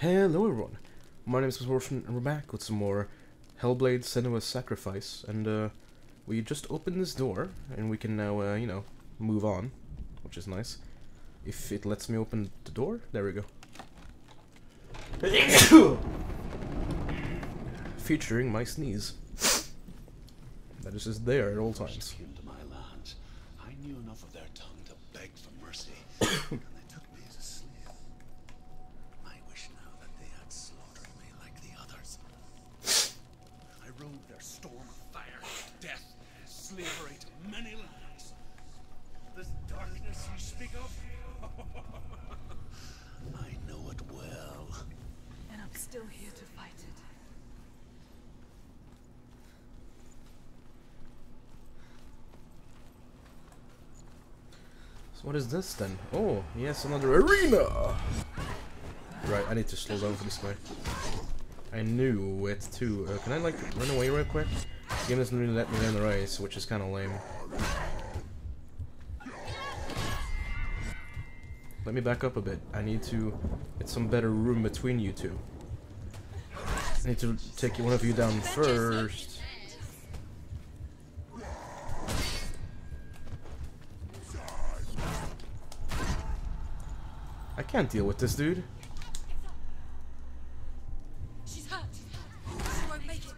Hello everyone, my name is Muspel and we're back with some more Hellblade Senua's Sacrifice, and we just opened this door, and we can now, you know, move on, which is nice. If it lets me open the door, there we go. Featuring my sneeze. That is just there at all times. I knew enough of their tongue to beg for mercy. What is this then? Oh, yes, another arena! Right, I need to slow down for this guy. I knew it too. Can I like run away real quick? This game doesn't really let me land the ice, which is kind of lame. Let me back up a bit. I need to get some better room between you two. I need to take one of you down first. I can't deal with this dude. She's hurt. She won't make it.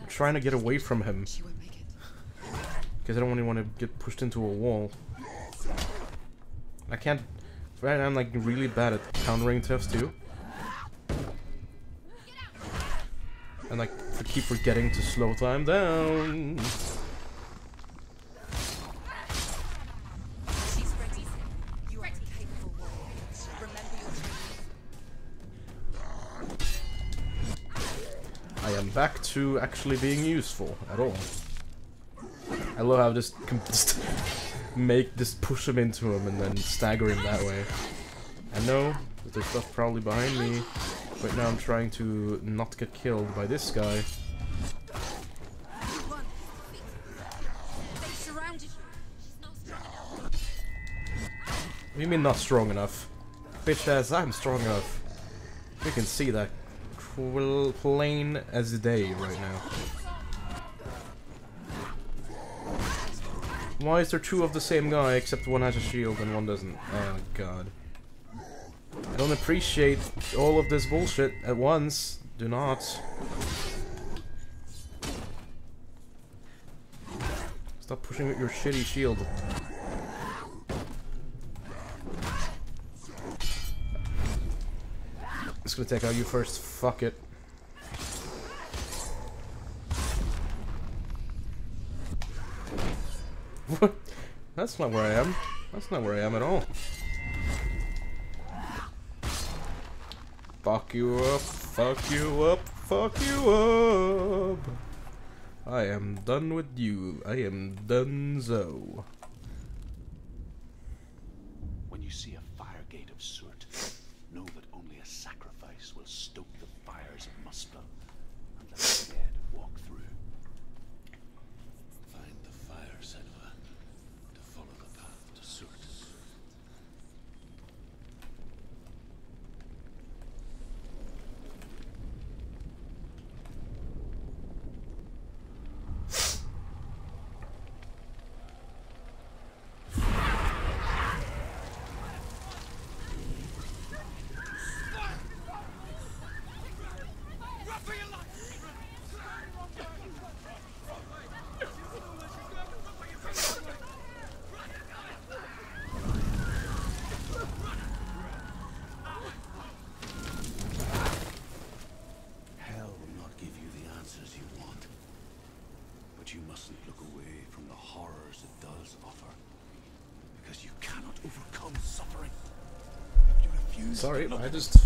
I'm trying to get away from him because I don't really want to get pushed into a wall. I can't. Right, I'm like really bad at countering thefts too, and like. I keep forgetting to slow time down. She's ready. You are capable. Remember your... I am back to actually being useful at all. I love how this can just make this push him into him and then stagger him that way. I know that there's stuff probably behind me. But now I'm trying to not get killed by this guy. What do you mean not strong enough? Bitch ass, I'm strong enough. You can see that plain as day right now. Why is there two of the same guy except one has a shield and one doesn't? Oh god. I don't appreciate all of this bullshit at once. Do not. Stop pushing with your shitty shield. It's gonna take out you first. Fuck it. What? That's not where I am. That's not where I am at all. Fuck you up, fuck you up, fuck you up. I am done with you. I am donezo. When you see a fire gate of Surt, know that only a sacrifice will stoke the fires of Muspel and let the dead walk through. Find the fire, Senua, to follow the path to Surt. Sorry, I just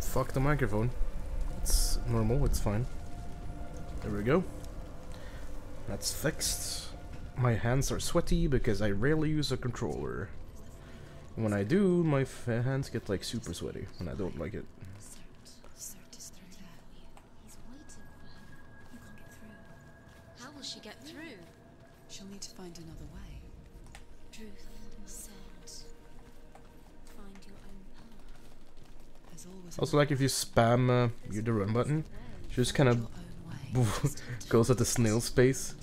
fucked the microphone. It's normal, it's fine. There we go. That's fixed. My hands are sweaty because I rarely use a controller. When I do, my hands get like super sweaty, and I don't like it. How will she get through? She'll need to find another way. Truth said, find your own power. Also, like, if you spam the run button, she just kind of goes at the snail space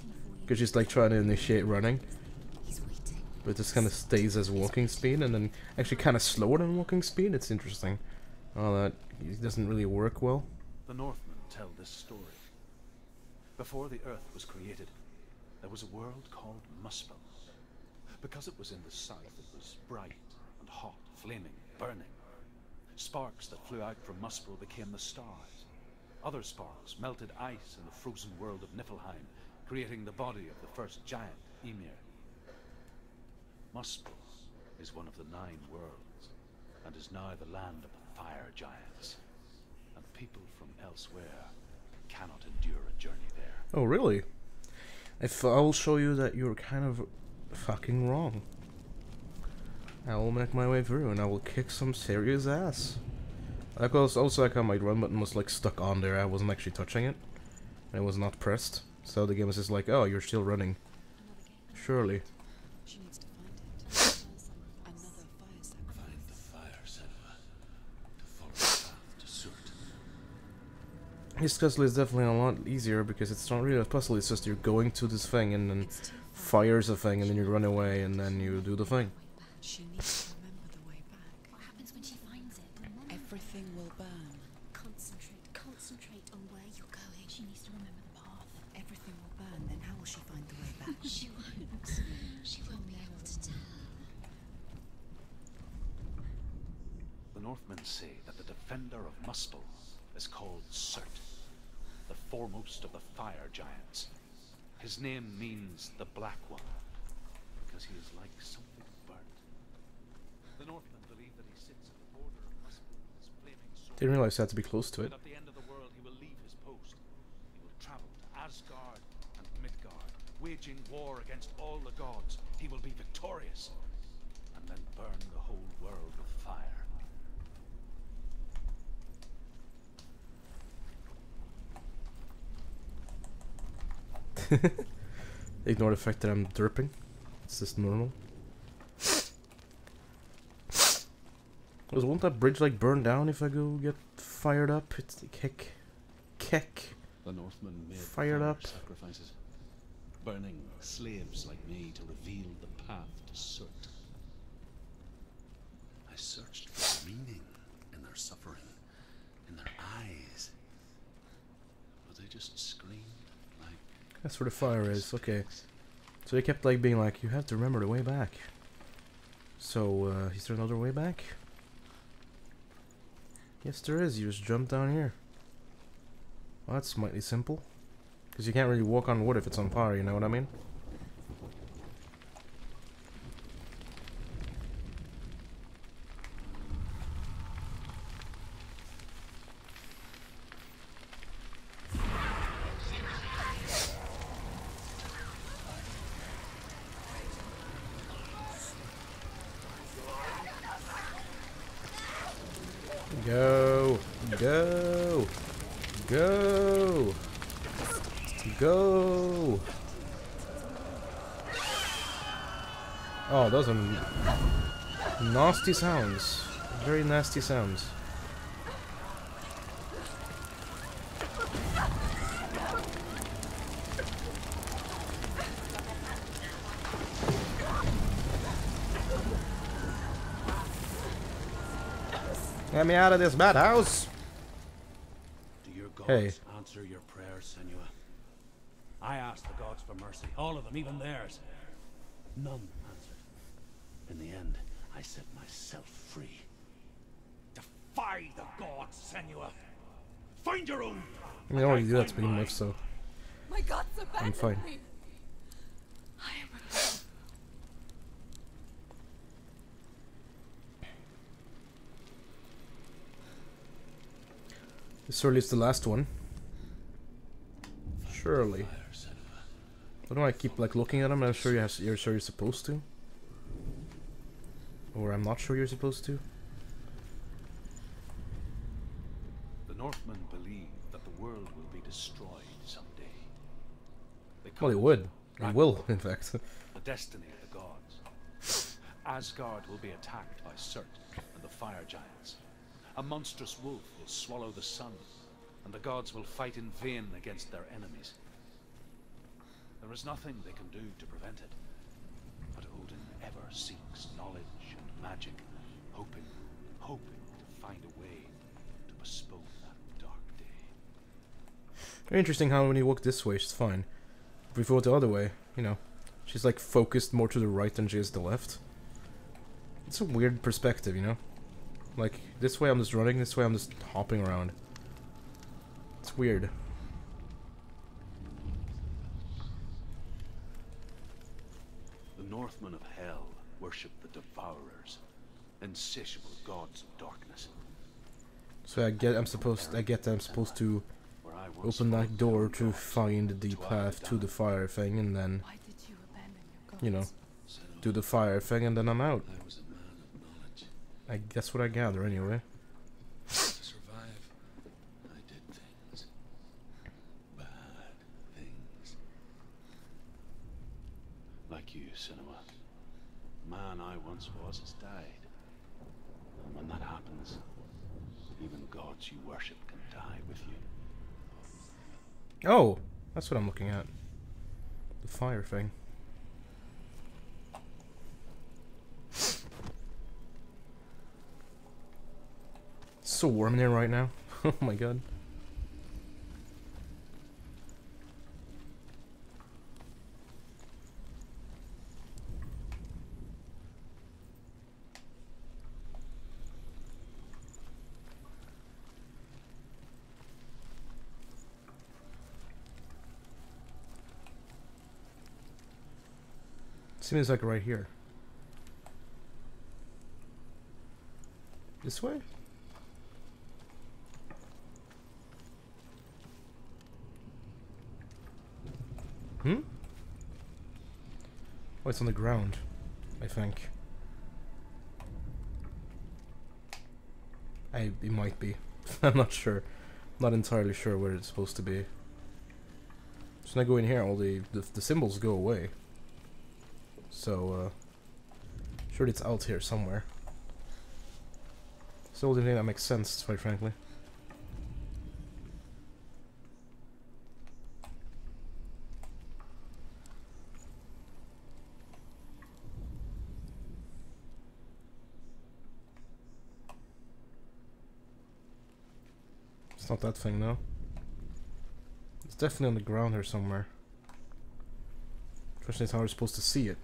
because she's like trying to initiate running, but it just kind of stays as walking speed and then actually kind of slower than walking speed. It's interesting. Oh, that it doesn't really work well. The Northmen tell this story. Before the Earth was created, there was a world called Muspel. Because it was in the south, it was bright and hot, flaming, burning. Sparks that flew out from Muspel became the stars. Other sparks melted ice in the frozen world of Niflheim, creating the body of the first giant, Ymir. Muspel is one of the 9 worlds, and is now the land of the fire giants. And people from elsewhere cannot endure a journey there. Oh, really? I will show you that you're kind of fucking wrong. I will make my way through and I will kick some serious ass. That goes also like how my run button was like stuck on there. I wasn't actually touching it. And it was not pressed. So the game was just like, oh, you're still running. Surely. She needs to find it. Another fire sacrifice. Find the fire, Senua. To follow the path to Surt. This puzzle is definitely a lot easier because it's not really a puzzle, it's just you're going to this thing and then fires a thing and then you run away and then you do the thing. She needs to remember the way back. What happens when she finds it? Everything will burn. Concentrate on where you're going. She needs to remember the path. Everything will burn, then how will she find the way back? She won't. She won't be able to tell. The Northmen say that the defender of Muspel is called Surt, the foremost of the fire giants. His name means the Black One, because he is like something burnt. The Northmen believe that he sits at the border of Muspel with his flaming sword. Didn't realize I had to be close to it. At the end of the world, he will leave his post. He will travel to Asgard and Midgard, waging war against all the gods. He will be victorious, and then burn the whole world with fire. Ignore the fact that I'm dripping. It's just normal. Won't that bridge like burn down if I go get fired up? It's The Northmen made fired up sacrifices, burning slaves like me to reveal the path to Surt. I searched for meaning in their suffering, in their eyes, but they just screamed. That's where the fire is, okay. So he kept like being like, you have to remember the way back. So, is there another way back? Yes there is, you just jump down here. Well, that's mighty simple. Because you can't really walk on wood if it's on fire, you know what I mean? Go! Oh, those are nasty sounds. Very nasty sounds. Get me out of this madhouse! Do your gods answer your prayers, Senua? I asked the gods for mercy, all of them, even theirs. None answered. In the end, I set myself free. Defy the gods, Senua. Find your own. I mean, I already did that to begin with, so my gods abandoned I'm fine. Me. I am alone. This surely is the last one. Surely. Don't I keep like looking at them? I'm sure you're sure you're supposed to, or I'm not sure you're supposed to. The Northmen believe that the world will be destroyed someday. Well, it would. It will, in fact. The destiny of the gods. Asgard will be attacked by Surt and the fire giants. A monstrous wolf will swallow the sun, and the gods will fight in vain against their enemies. There is nothing they can do to prevent it. But Odin ever seeks knowledge and magic, hoping to find a way to postpone that dark day. Very interesting how when you walk this way, she's fine. Before the other way, you know, she's like focused more to the right than she is the left. It's a weird perspective, you know? Like, this way I'm just running, this way I'm just hopping around. It's weird. The Northmen of Hell worship the Devourers, insatiable gods of darkness. So I get I'm supposed to open that door to find the path to the fire thing, and then, you know, do the fire thing, and then I'm out. I guess what I gather, anyway. To survive, I did things. Bad things. Like you, Senua. The man I once was has died. And when that happens, even gods you worship can die with you. Oh! That's what I'm looking at. The fire thing. It's so warm in here right now. Oh my god. Seems like right here. This way? Hmm? Oh, it's on the ground, I think. It might be. I'm not sure. Not entirely sure where it's supposed to be. So when I go in here, all the symbols go away. So, surely it's out here somewhere. It's the only thing that makes sense, quite frankly. It's not that thing, no. It's definitely on the ground here somewhere. The question is how we're supposed to see it.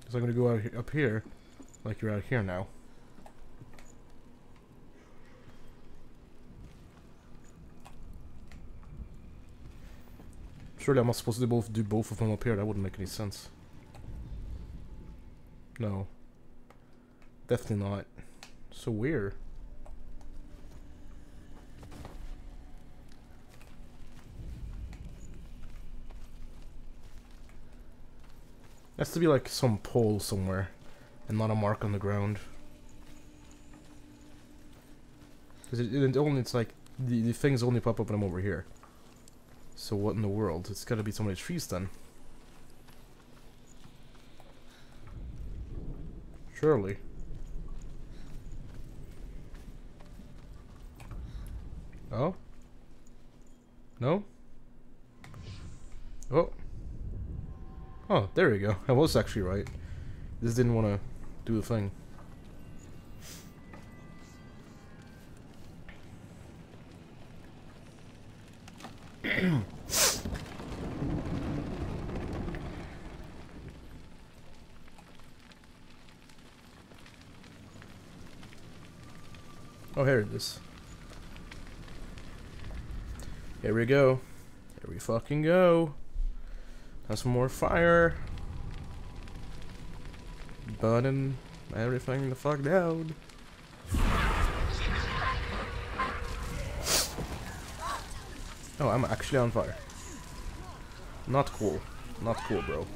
Because I'm going to go out up here, like you're out here now. Surely I'm not supposed to do both of them up here, that wouldn't make any sense. No. Definitely not. So weird. It has to be like some pole somewhere and not a mark on the ground. Because it's like the things only pop up when I'm over here. So what in the world? It's gotta be so many trees then. Surely. Oh? No? Oh. Oh, there we go. I was actually right. This didn't want to do the thing. Oh, here it is. Here we go. Here we fucking go. Have some more fire. Burning everything the fuck down. Oh, I'm actually on fire. Not cool. Not cool, bro.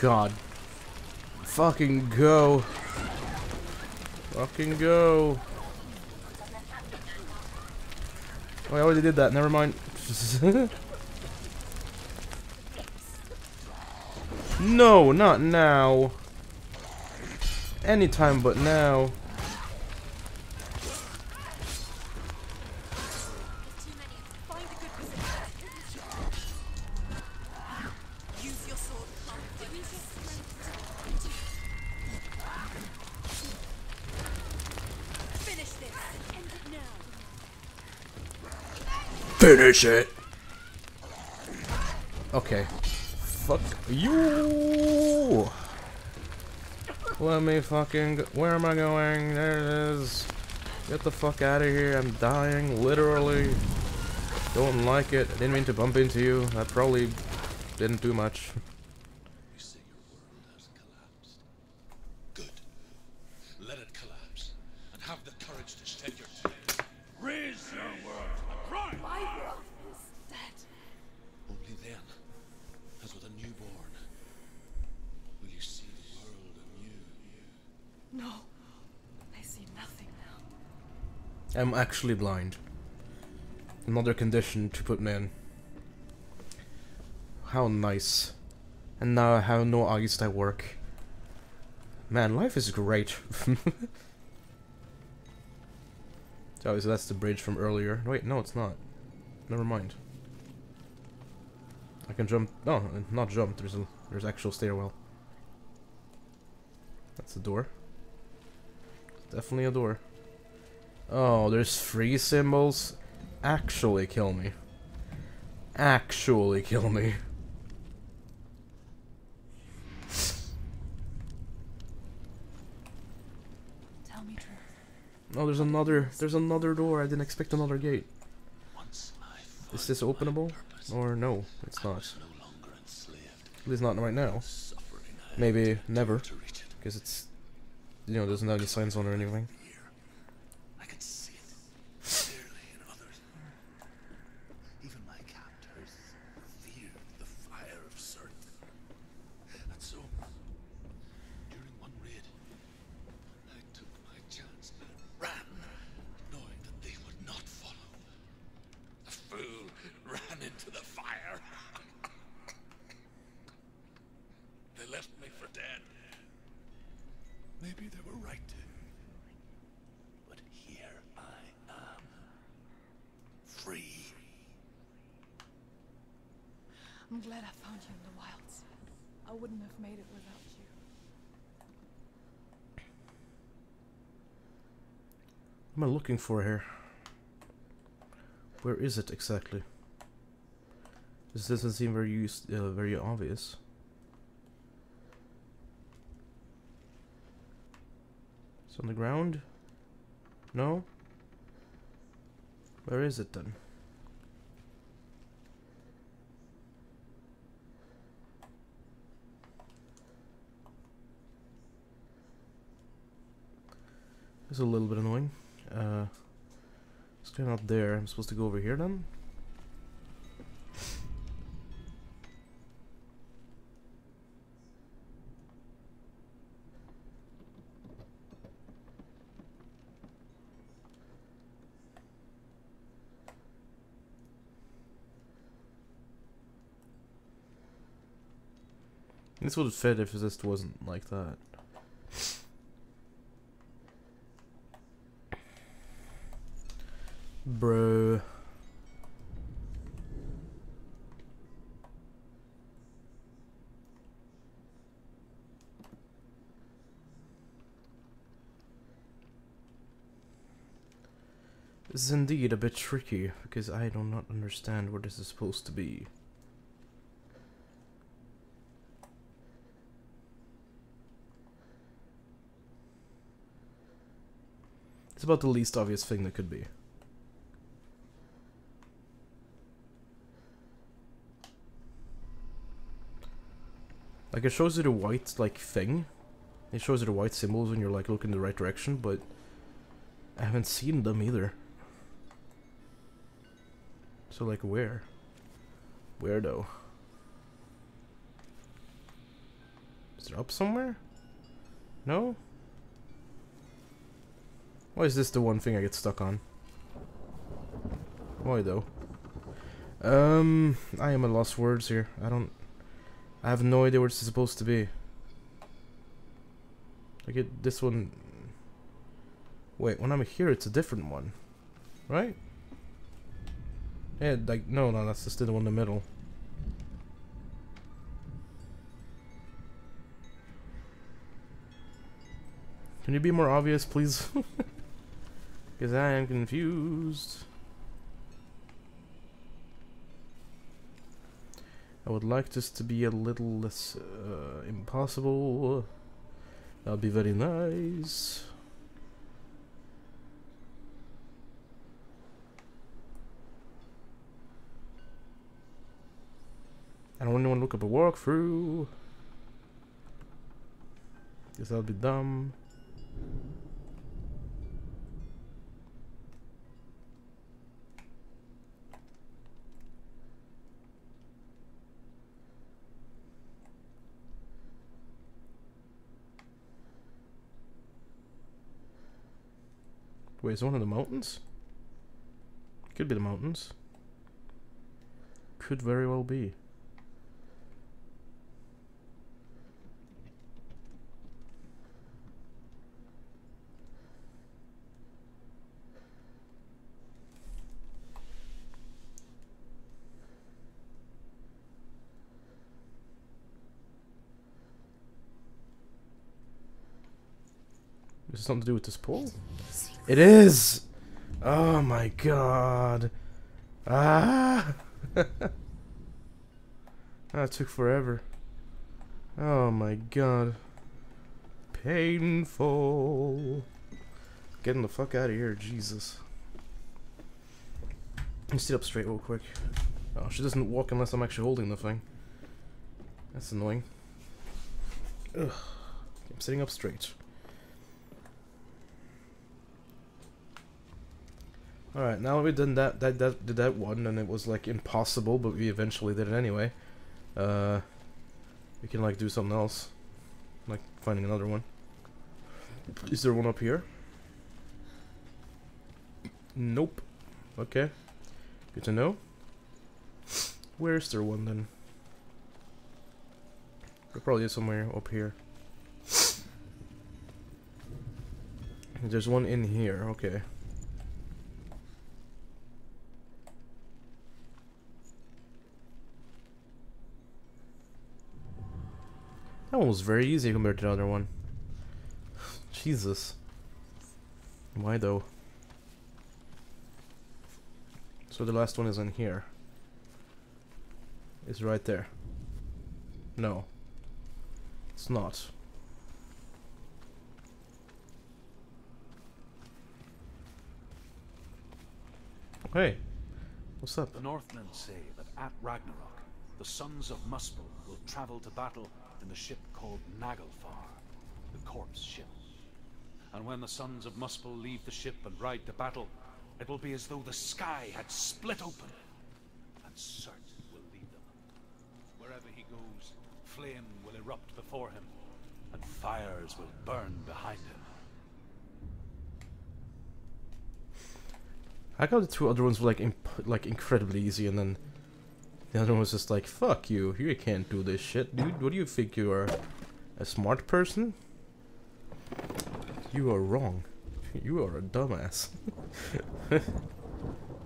God. Fucking go. Fucking go. Oh, I already did that. Never mind. No, not now. Anytime but now. Finish it. Okay. Fuck you. Let me fucking go. Where am I going? There it is. Get the fuck out of here. I'm dying, literally. Don't like it. I didn't mean to bump into you. I probably didn't do much. You say your world has collapsed. Good. Let it collapse and have the courage to stand your tail. Raise your world. My world is dead. Only then, as with a newborn, will you see the world anew. No, I see nothing now. I'm actually blind. Another condition to put me in. How nice. And now I have no eyes that work. Man, life is great. Oh, so that's the bridge from earlier. Wait, no, it's not. Never mind. I can jump. No, not jump. There's actual stairwell. That's a door. Definitely a door. Oh, there's free symbols. Actually, kill me. Actually, kill me. Oh, there's another door. I didn't expect another gate. Is this openable? Or no, it's not. At least not right now. Maybe never, because it's, you know, doesn't have any signs on or anything. Even my captors feared the fire of Surt. And so, during one raid, I took my chance. Ran, knowing that they would not follow. The fool ran into the fire. They left me for dead. Maybe they were right. But here I am. Free. I'm glad I found you in the wilds. I wouldn't have made it without you. What am I looking for here? Where is it exactly? This doesn't seem very obvious. It's on the ground? No? Where is it then? It's a little bit annoying. It's kind of up there. I'm supposed to go over here then? This would have fit if it just wasn't like that. Bro. This is indeed a bit tricky, because I do not understand where this is supposed to be. It's about the least obvious thing that could be. Like, it shows you the white, like, thing. It shows you the white symbols when you're, like, looking in the right direction, but I haven't seen them either. So, like, where? Where, though? Is it up somewhere? No? Why is this the one thing I get stuck on? Why though? I am at lost words here. I have no idea where this is supposed to be. I get this one. Wait, when I'm here it's a different one. Right? Yeah, like no, that's just the one in the middle. Can you be more obvious, please? Because I am confused. I would like this to be a little less impossible. That would be very nice. I don't want to look up a walkthrough. Because that would be dumb. Wait, is it one of the mountains? Could be the mountains. Could very well be. Is it something to do with this pole? It is! Oh my god. Ah! That took forever. Oh my god. Painful. Getting the fuck out of here, Jesus. Let me sit up straight real quick. Oh, she doesn't walk unless I'm actually holding the thing. That's annoying. Ugh. I'm sitting up straight. Alright, now we've done that one, and it was like impossible, but we eventually did it anyway. We can like do something else. Like finding another one. Is there one up here? Nope. Okay. Good to know. Where's there one then? There probably is somewhere up here. There's one in here, okay. That one was very easy compared to the other one. Jesus. Why though? So the last one is in here. It's right there. No. It's not. Hey. What's up? The Northmen say that at Ragnarok, the sons of Muspel will travel to battle in the ship called Nagalfar, the corpse ship. And when the sons of Muspel leave the ship and ride to battle, it will be as though the sky had split open, and Surt will lead them. Wherever he goes, flame will erupt before him, and fires will burn behind him. I got the two other ones were like incredibly easy, and then the other one was just like, fuck you, you can't do this shit, dude. What do you think you are? A smart person? You are wrong. You are a dumbass.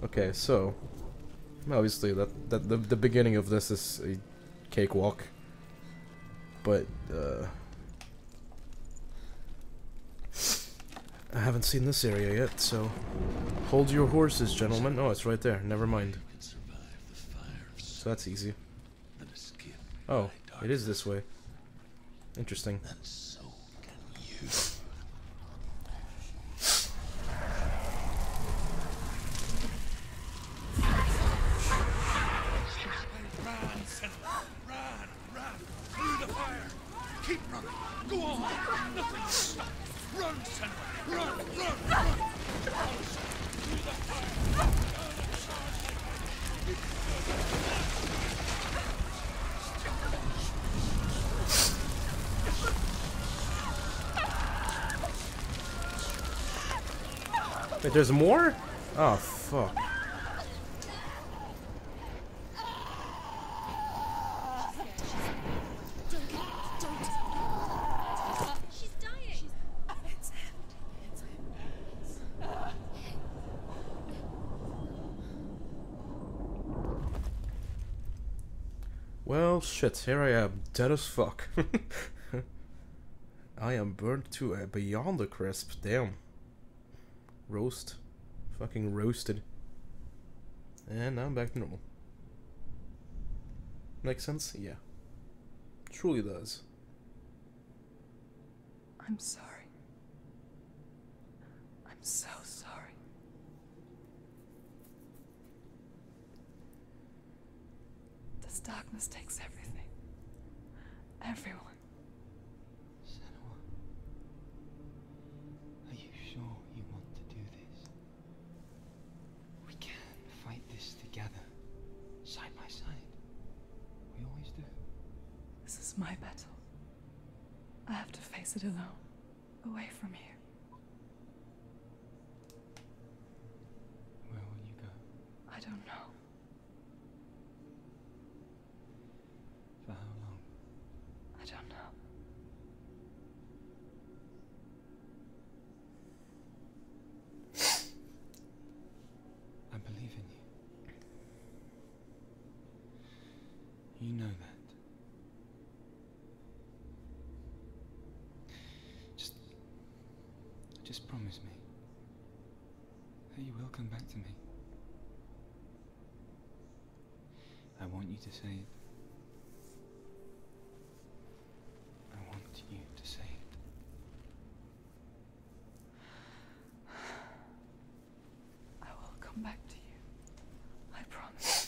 Okay, so obviously the beginning of this is a cakewalk. But I haven't seen this area yet, so hold your horses, gentlemen. Oh, it's right there, never mind. So that's easy. Oh, it is this way. Interesting. Wait, there's more? Oh, fuck. Well, shit, here I am, dead as fuck. I am burnt to beyond the crisp, damn. Roast. Fucking roasted. And now I'm back to normal. Makes sense? Yeah. Truly does. I'm sorry. I'm so sorry. This darkness takes everything. Everyone. My battle. I have to face it alone, away from here. Where will you go? I don't know. For how long? I don't know. I believe in you. You know that. Just promise me that you will come back to me. I want you to say it. I want you to say it. I will come back to you. I promise.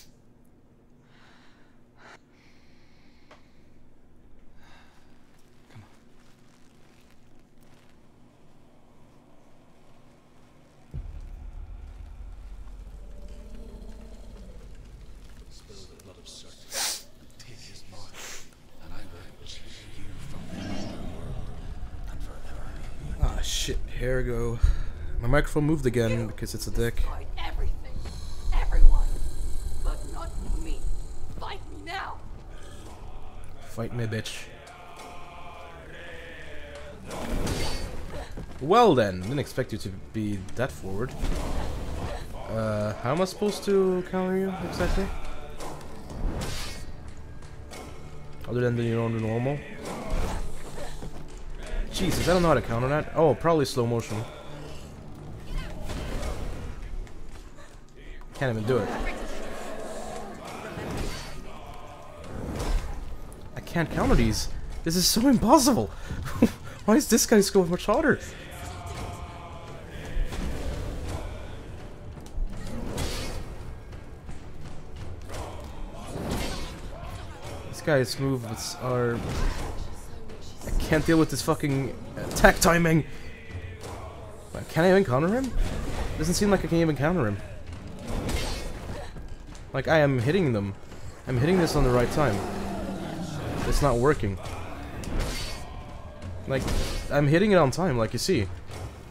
There we go. My microphone moved again because it's a dick. Everything, everyone, but not me. Fight me now. Fight me, bitch. Well then, didn't expect you to be that forward. How am I supposed to counter you exactly? Other than being on the normal. Jesus, I don't know how to counter that. Oh, probably slow motion. Can't even do it. I can't counter these. This is so impossible. Why is this guy's going much harder? This guy's movements are... Can't deal with this fucking attack timing. Can I even counter him? Doesn't seem like I can even counter him. Like I am hitting them. I'm hitting this on the right time. It's not working. Like I'm hitting it on time, like you see,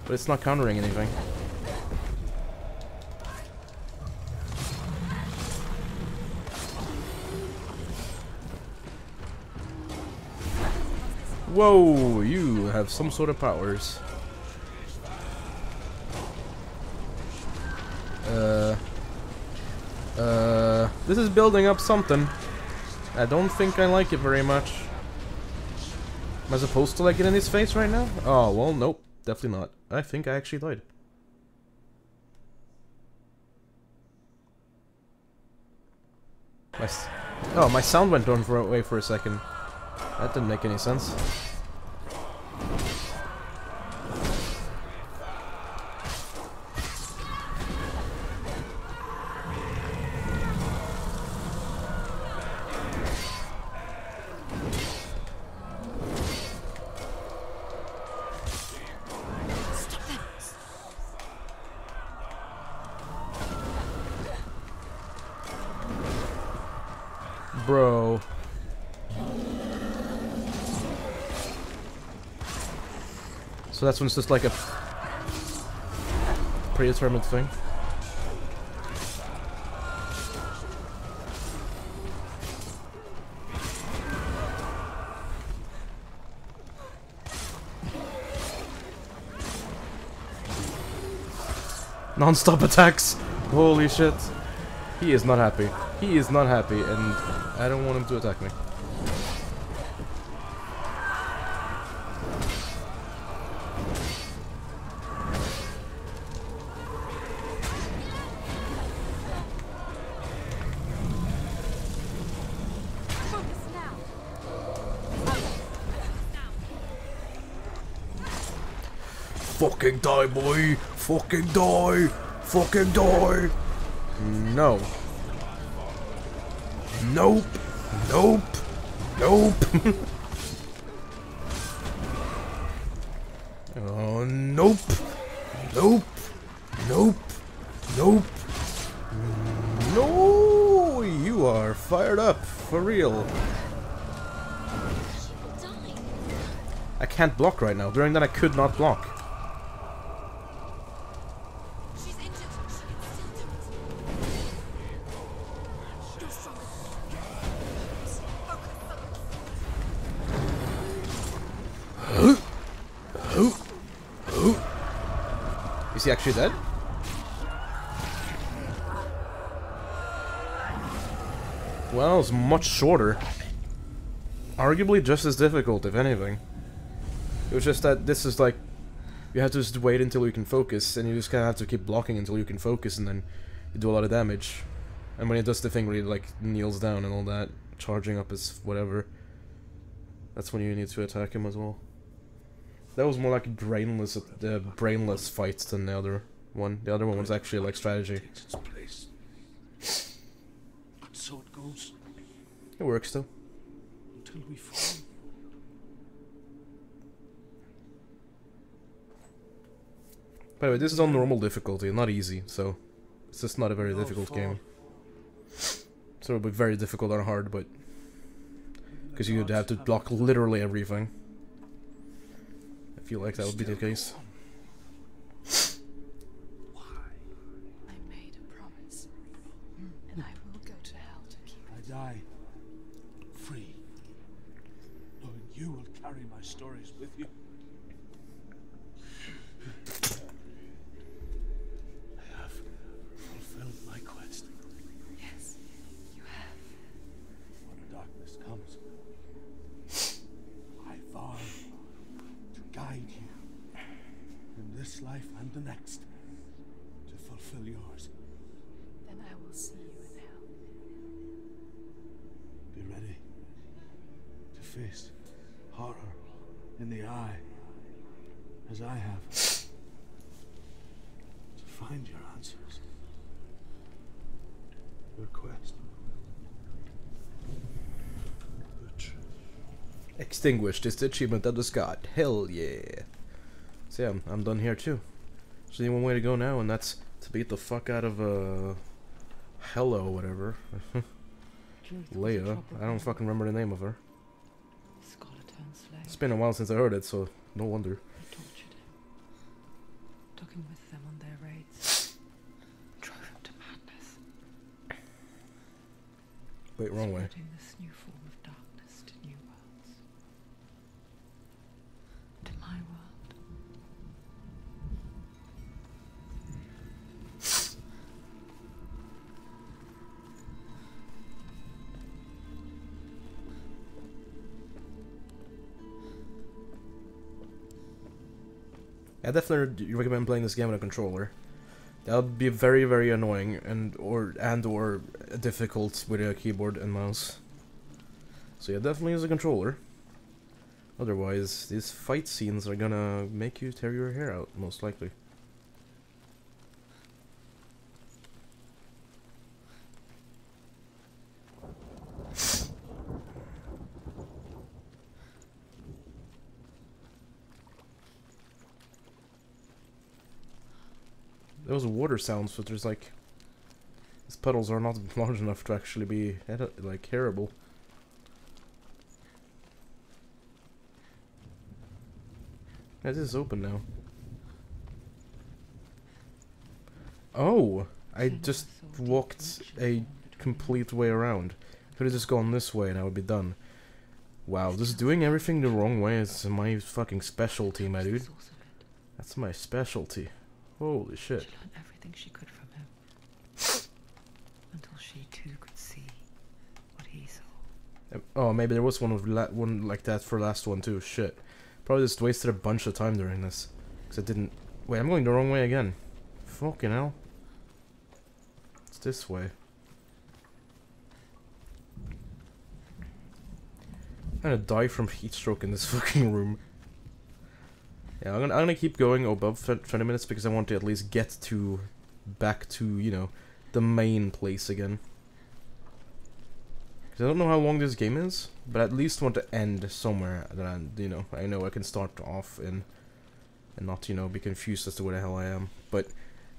but it's not countering anything. Whoa, you have some sort of powers. This is building up something. I don't think I like it very much. Am I supposed to like it in his face right now? Oh, well, nope. Definitely not. I think I actually died. My sound went on away for a second. That didn't make any sense. Bro. So that's when it's just like a... predetermined thing. Non-stop attacks! Holy shit. He is not happy. He is not happy, and I don't want him to attack me. Fucking die, boy! Fucking die! Fucking die! No. Nope. Nope. Nope. Oh, nope. Nope. Nope. Nope. No, you are fired up for real. I can't block right now. During that, I could not block. Is he actually dead? Well, it's much shorter. Arguably just as difficult, if anything. It was just that this is like... You have to just wait until you can focus, and you just kind of have to keep blocking until you can focus, and then you do a lot of damage. And when he does the thing where he, like, kneels down and all that, charging up his whatever, that's when you need to attack him as well. That was more like a brainless fight than the other one. The other one was actually like strategy. So it goes. It works though. Until we fall. By the way, this is on normal difficulty, not easy, so it's just not a very difficult game. So it'll be very difficult on hard, but because you'd have to block literally everything. I feel like that would be the case. Why? I made a promise, and I will go to hell to keep it. I die free, knowing you will carry my stories with you. I have fulfilled my quest. Yes, you have. When the darkness comes, I vow to guide you in this life and the next, to fulfill yours. Then I will see you in hell. Be ready to face horror in the eye, as I have, to find your answers, your quest, your truth. Extinguished is the achievement that was got. Hell yeah. So yeah, I'm done here too. There's only one way to go now, and that's to beat the fuck out of Hela or whatever. Leia. I don't fucking remember the name of her. It's been a while since I heard it, so no wonder. They tortured him. Took him with them on their raids. Drove him to madness. Wait, wrong way. This new form of darkness to new worlds. To my world. I definitely recommend playing this game on a controller. That would be very, very annoying and or difficult with a keyboard and mouse. So yeah, definitely use a controller. Otherwise, these fight scenes are gonna make you tear your hair out, most likely. Those water sounds, but there's like... These puddles are not large enough to actually be, like, hearable. Yeah, this is open now. Oh, I just walked a complete way around. Could have just gone this way and I would be done. Wow, just doing everything the wrong way is my fucking specialty, my dude. That's my specialty. Holy shit. She learned everything she could from him. Until she too could see what he saw. Oh, maybe there was one like that for last one too. Shit. Probably just wasted a bunch of time during this. Because I didn't... Wait, I'm going the wrong way again. Fucking hell. It's this way. I'm gonna die from heat stroke in this fucking room. Yeah, I'm gonna keep going above 20 minutes because I want to at least get to back to, you know, the main place again. Because I don't know how long this game is, but I at least want to end somewhere that I can start off in and not, you know, be confused as to where the hell I am. But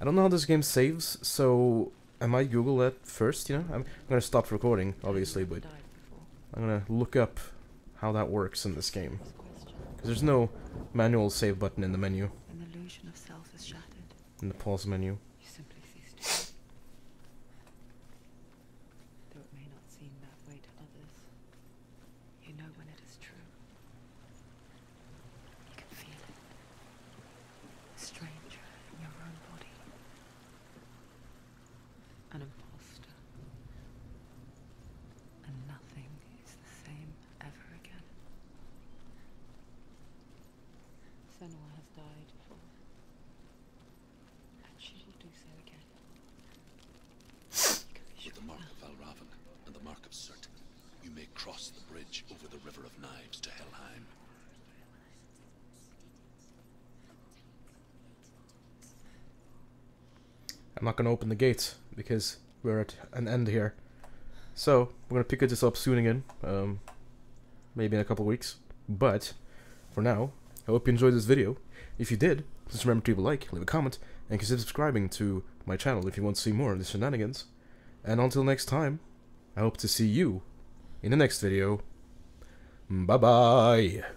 I don't know how this game saves, so I might Google that first, you know? I'm gonna stop recording, obviously, but I'm gonna look up how that works in this game, because there's no manual save button in the menu. An illusion of self is shattered. In the pause menu. You simply cease to be. Though it may not seem that way to others, you know when it is true. You can feel it, a stranger in your own body, an imposter, and nothing is the same ever again. Senua has died before, and she will do so again. Sure. With the mark of Valravan and the mark of Surt, you may cross the bridge over the River of Knives to Helheim. I'm not going to open the gates because we're at an end here. So we're going to pick this up soon again, maybe in a couple of weeks. But for now, I hope you enjoyed this video. If you did, just remember to leave a like, leave a comment, and consider subscribing to my channel if you want to see more of these shenanigans. And until next time, I hope to see you in the next video. Bye-bye!